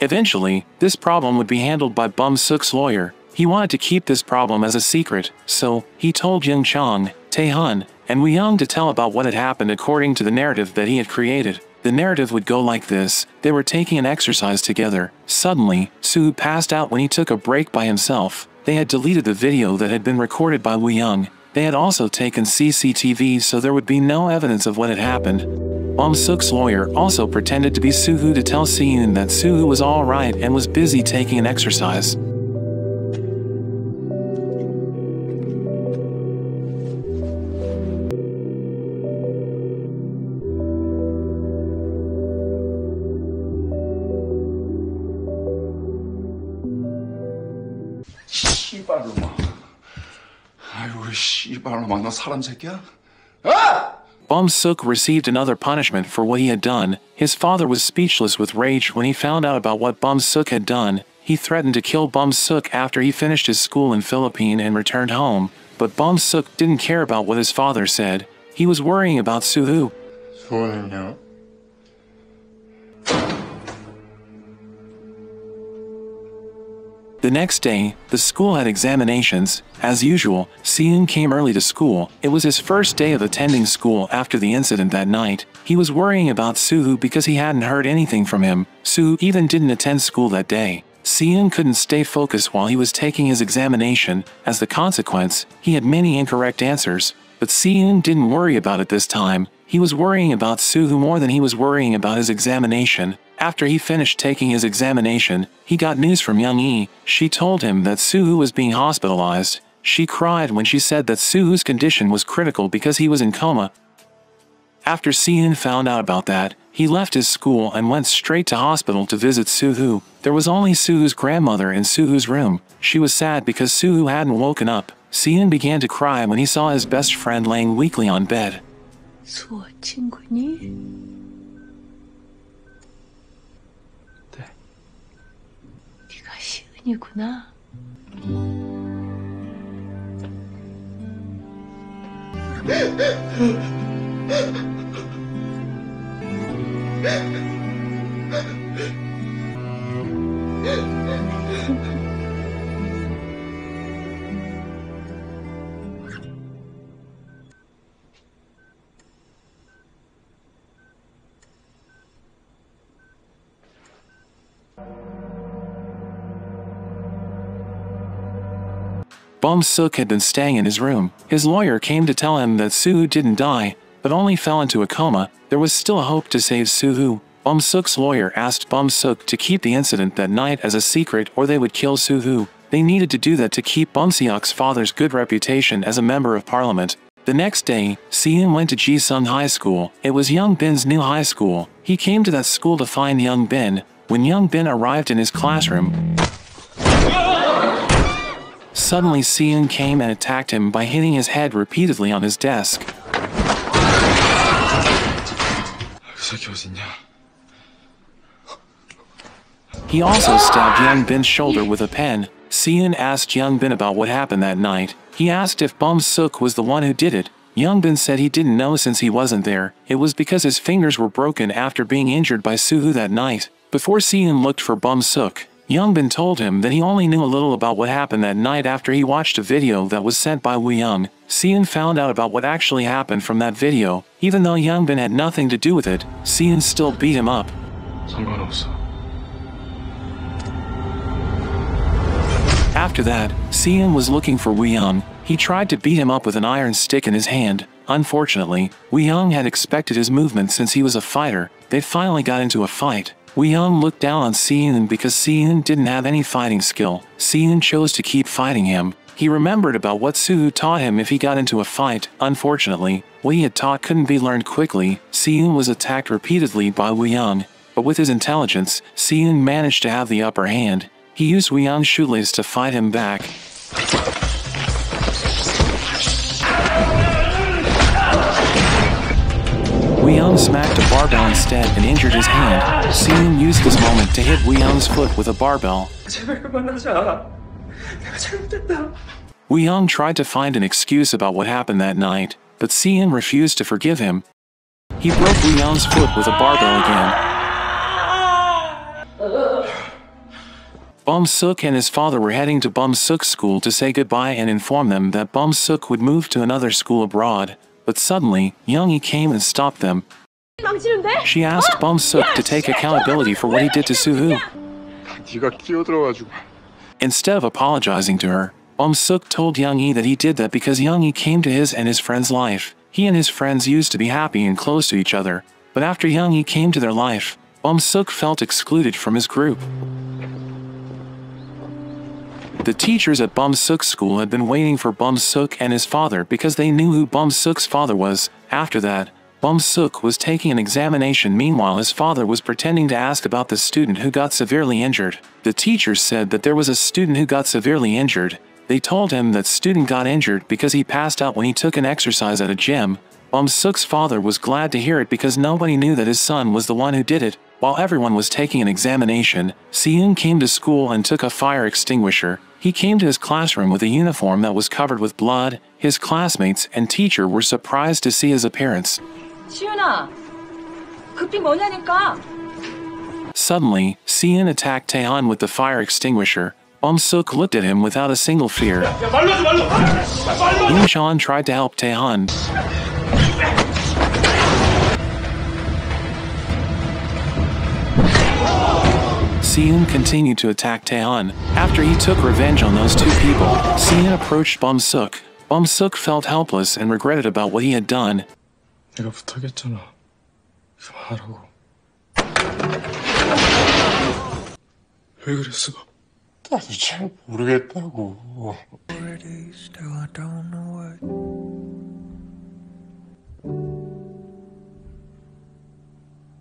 Eventually, this problem would be handled by Bum Sook's lawyer. He wanted to keep this problem as a secret, so he told Young Chang, Tae-hun, and Wee Young to tell about what had happened according to the narrative that he had created. The narrative would go like this. They were taking an exercise together. Suddenly, Soo-hu passed out when he took a break by himself. They had deleted the video that had been recorded by Wee Young. They had also taken CCTV, so there would be no evidence of what had happened. Bum Sook's lawyer also pretended to be Soo-hu to tell Si-Yoon that Soo-hu was alright and was busy taking an exercise. Bum Sook received another punishment for what he had done. His father was speechless with rage when he found out about what Bum Sook had done. He threatened to kill Bum Sook after he finished his school in Philippines and returned home. But Bum Sook didn't care about what his father said. He was worrying about Soo-hu. The next day, the school had examinations. As usual, Si-Yoon came early to school. It was his first day of attending school after the incident that night. He was worrying about Soo-hu because he hadn't heard anything from him. Soo-hu even didn't attend school that day. Si-Yoon couldn't stay focused while he was taking his examination. As the consequence, he had many incorrect answers. But Si-Yoon didn't worry about it this time. He was worrying about Soo-hu more than he was worrying about his examination. After he finished taking his examination, he got news from Young-yi. She told him that Soo-hu was being hospitalized. She cried when she said that Soo-hu's condition was critical because he was in coma. After Si-Yoon found out about that, he left his school and went straight to hospital to visit Soo-hu. There was only Soo-hu's grandmother in Soo-hu's room. She was sad because Soo-hu hadn't woken up. Si-Yoon began to cry when he saw his best friend laying weakly on bed. Bum Sook had been staying in his room. His lawyer came to tell him that Soo-hu didn't die, but only fell into a coma. There was still hope to save Soo-hu. Bum Sook's lawyer asked Bum Sook to keep the incident that night as a secret or they would kill Soo-hu. They needed to do that to keep Bum Seok's father's good reputation as a member of parliament. The next day, Si-Yoon went to Ji Sung High School. It was Young Bin's new high school. He came to that school to find Young Bin. When Young Bin arrived in his classroom, suddenly Si-Yoon came and attacked him by hitting his head repeatedly on his desk. He also stabbed Young Bin's shoulder with a pen. Si-Yoon asked Young Bin about what happened that night. He asked if Bum Sook was the one who did it. Young Bin said he didn't know since he wasn't there. It was because his fingers were broken after being injured by Soo-hu that night. Before Si-Yoon looked for Bum Sook, Young Bin told him that he only knew a little about what happened that night after he watched a video that was sent by Wu Young. Si-Yoon found out about what actually happened from that video. Even though Young Bin had nothing to do with it, Si-Yoon still beat him up. After that, Si-Yoon was looking for Wu Young. He tried to beat him up with an iron stick in his hand. Unfortunately, Wu Young had expected his movement since he was a fighter. They finally got into a fight. Wee Young looked down on Si-Yoon because Si-Yoon didn't have any fighting skill. Si-Yoon chose to keep fighting him. He remembered about what Soo-hu taught him if he got into a fight. Unfortunately, what he had taught couldn't be learned quickly. Si-Yoon was attacked repeatedly by Wee Young. But with his intelligence, Si-Yoon managed to have the upper hand. He used Wee Young's shoelace to fight him back. Wee Young smacked a barbell instead and injured his hand. Si-Yoon used this moment to hit Wee Young's foot with a barbell. Wee Young tried to find an excuse about what happened that night, but Si-Yoon refused to forgive him. He broke Wee Young's foot with a barbell again. Bum Sook and his father were heading to Bum Sook's school to say goodbye and inform them that Bum Sook would move to another school abroad, but suddenly, Young-yi came and stopped them. She asked Bum Sook to take accountability for what he did to Soo-hu. Instead of apologizing to her, Bum Sook told Young-yi that he did that because Young-yi came to his and his friend's life. He and his friends used to be happy and close to each other, but after Young-yi came to their life, Bum Sook felt excluded from his group. The teachers at Bum Sook's school had been waiting for Bum Sook and his father because they knew who Bum Sook's father was. After that, Bum Sook was taking an examination. Meanwhile, his father was pretending to ask about the student who got severely injured. The teacher said that there was a student who got severely injured. They told him that student got injured because he passed out when he took an exercise at a gym. Bum Sook's father was glad to hear it because nobody knew that his son was the one who did it. While everyone was taking an examination, Si-eun came to school and took a fire extinguisher. He came to his classroom with a uniform that was covered with blood. His classmates and teacher were surprised to see his appearance. Suddenly, Si-eun attacked Tae-hun with the fire extinguisher. Bum Sook looked at him without a single fear. Young Chang tried to help Tae-hun. Si-eun continued to attack Tae-hun. After he took revenge on those two people, Si-eun approached Bum Sook. Bum Sook felt helpless and regretted about what he had done.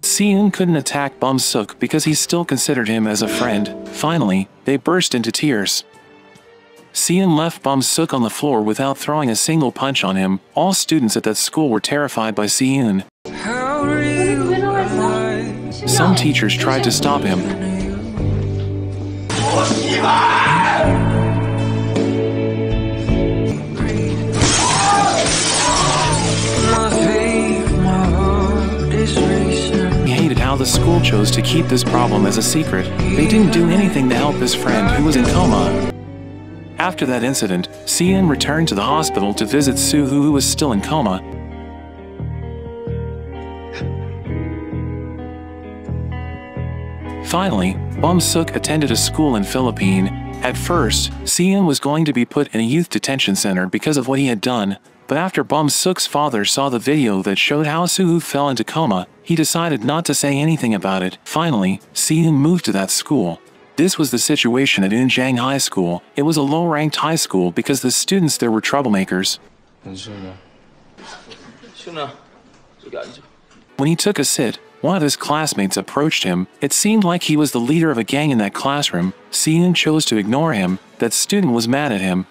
Si-eun couldn't attack Bum Sook because he still considered him as a friend. Finally, they burst into tears. Si-eun left Bum Sook on the floor without throwing a single punch on him. All students at that school were terrified by Si-eun. Some teachers tried to stop him. He hated how the school chose to keep this problem as a secret. They didn't do anything to help his friend who was in coma. After that incident, Si-eun returned to the hospital to visit Soo-hu, who was still in coma. Finally, Bum Sook attended a school in Philippines. At first, Si-eun was going to be put in a youth detention center because of what he had done, but after Bum Sook's father saw the video that showed how Soo-hu fell into coma, he decided not to say anything about it. Finally, Si-eun moved to that school. This was the situation at Injang High School. It was a low-ranked high school because the students there were troublemakers. When he took a sit, one of his classmates approached him. It seemed like he was the leader of a gang in that classroom. Si-eun chose to ignore him. That student was mad at him.